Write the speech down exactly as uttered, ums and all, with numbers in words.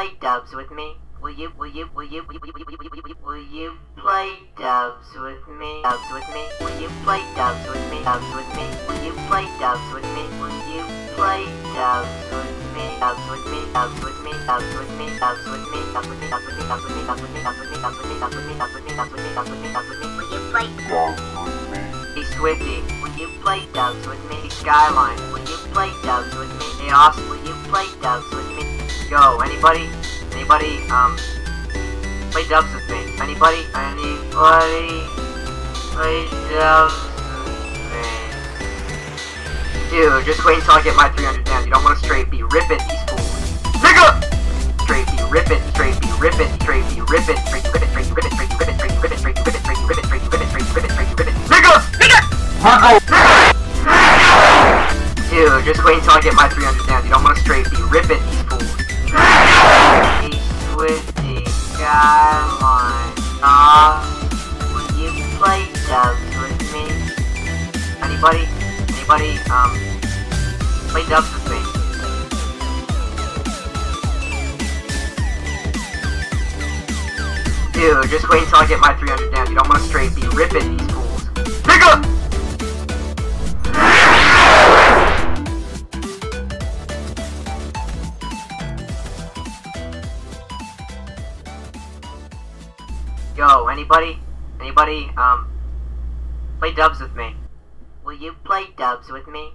play doves with me? Will you, will you, will you, will you, will you play doves with me? Doves with me? Will you play doves with me? Doves with me? Will you play doves with me? Will you play doves with me? Doves with me? Doves with me? Doves with me? Doves with me? Doves with me? Doves with me? Doves with me? Doves with me? Doves with me? Doves with me? Doves with me? Doves with me? Doves with me? Doves with me? Doves with me? Will you play doves with me? Hey Swifty, will you play doves with me? Skyline, will you play doves with me? Hey Austin, will you play doves with me? Yo, anybody? Anybody, um, play dubs with me. Anybody? Anybody? Play dubs with me. Dude, just wait until I get my three hundred down. You don't want to straight be rippin' these fools. Nigga! Straight be rippin', straight be rippin', straight be rippin', straight rippin', straight rippin', straight rippin', straight rippin', straight rippin', straight rippin', straight rippin', straight rippin', straight rippin'. Nigga! Nigga! Dude, just wait until I get my three hundred down. You don't want to straight be rippin' these fools. With the skyline, ah, will you play dubs with me? Anybody? Anybody? Um, play dubs with me. Dude, just wait until I get my three hundred down. You don't want to straight be ripping these fools. Nigga! Yo, anybody? Anybody? Um, play dubs with me. Will you play dubs with me?